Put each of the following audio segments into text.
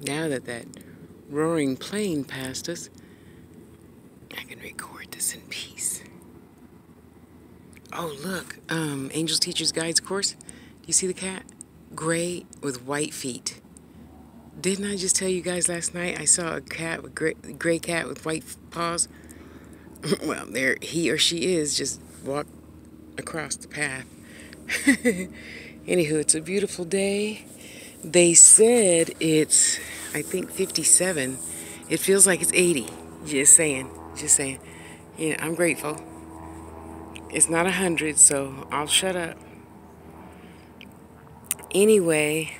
Now that that roaring plane passed us, I can record this in peace. Oh, look, Angels Teachers Guides course. Do you see the cat? Gray with white feet. Didn't I just tell you guys last night I saw a cat, with gray cat with white paws? Well, there he or she is, just walked across the path. Anywho, it's a beautiful day. They said it's, I think, 57. It feels like it's 80. Just saying. You know, I'm grateful. It's not 100, so I'll shut up. Anyway,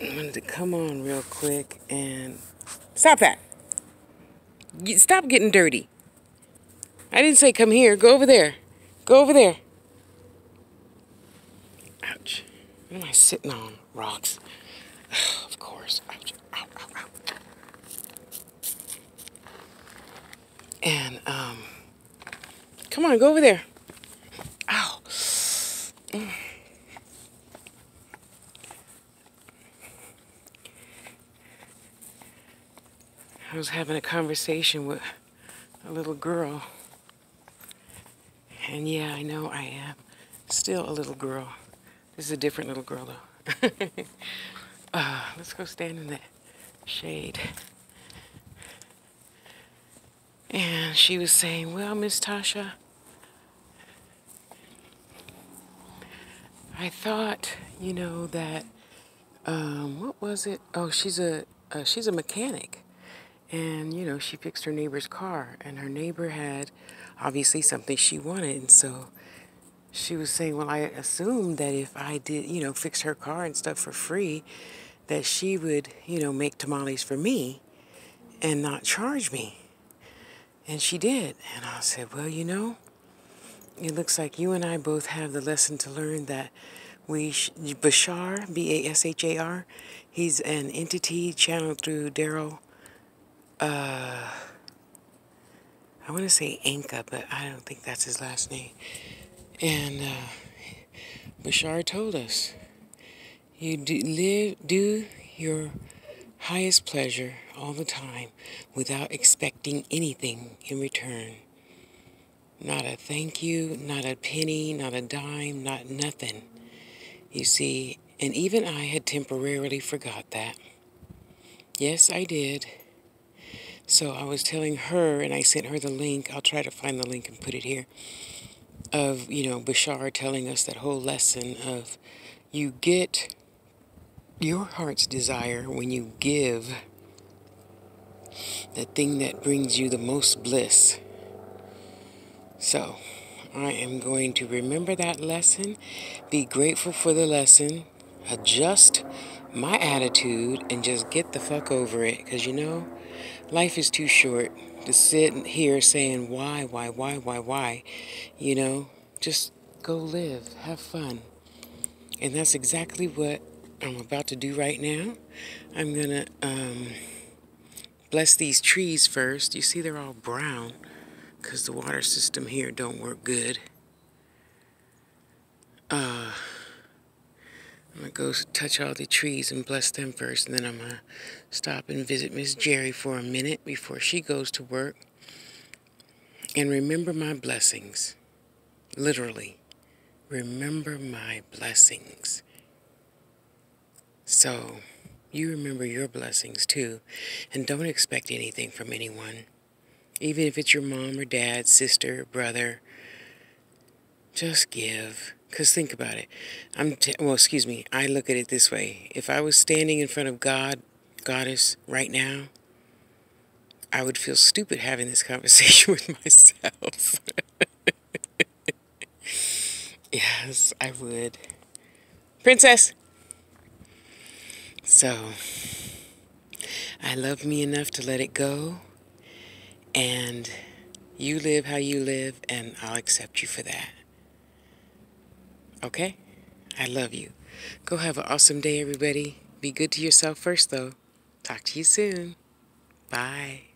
I wanted to come on real quick and stop that. Stop getting dirty. I didn't say come here. Go over there. Go over there. Ouch. What am I sitting on? Rocks. Of course. Ouch. Ow, ow, ow. And, come on, go over there. Ow. I was having a conversation with a little girl. And yeah, I know I am still a little girl. This is a different little girl, though. Let's go stand in that shade. And she was saying, well, Miss Tasha, I thought, you know, that, what was it? Oh, she's a mechanic. And, you know, she fixed her neighbor's car. And her neighbor had, obviously, something she wanted. And so she was saying, well, I assumed that if I did, you know, fix her car and stuff for free, that she would, you know, make tamales for me and not charge me. And she did. And I said, well, you know, it looks like you and I both have the lesson to learn that Bashar, B-A-S-H-A-R, he's an entity channeled through Daryl, I want to say Anka, but I don't think that's his last name. And Bashar told us, you do your highest pleasure all the time without expecting anything in return. Not a thank you, not a penny, not a dime, not nothing. You see, and even I had temporarily forgot that. Yes, I did. So I was telling her, and I sent her the link. I'll try to find the link and put it here. Of, you know, Bashar telling us that whole lesson of you get your heart's desire when you give the thing that brings you the most bliss. So I am going to remember that lesson, be grateful for the lesson, adjust my attitude, and just get the fuck over it. Because, you know, life is too short to sit here saying why, you know. Just go live, have fun. And that's exactly what I'm about to do right now. I'm gonna bless these trees first. You see they're all brown because the water system here don't work good. I'm gonna go touch all the trees and bless them first, and then I'm gonna stop and visit Miss Jerry for a minute before she goes to work. And remember my blessings. Literally. Remember my blessings. So, you remember your blessings too, and don't expect anything from anyone. Even if it's your mom or dad, sister, brother, just give. Because think about it. I look at it this way. If I was standing in front of God, Goddess, right now, I would feel stupid having this conversation with myself. Yes, I would. Princess! So, I love me enough to let it go. And you live how you live, and I'll accept you for that. Okay? I love you. Go have an awesome day, everybody. Be good to yourself first, though. Talk to you soon. Bye.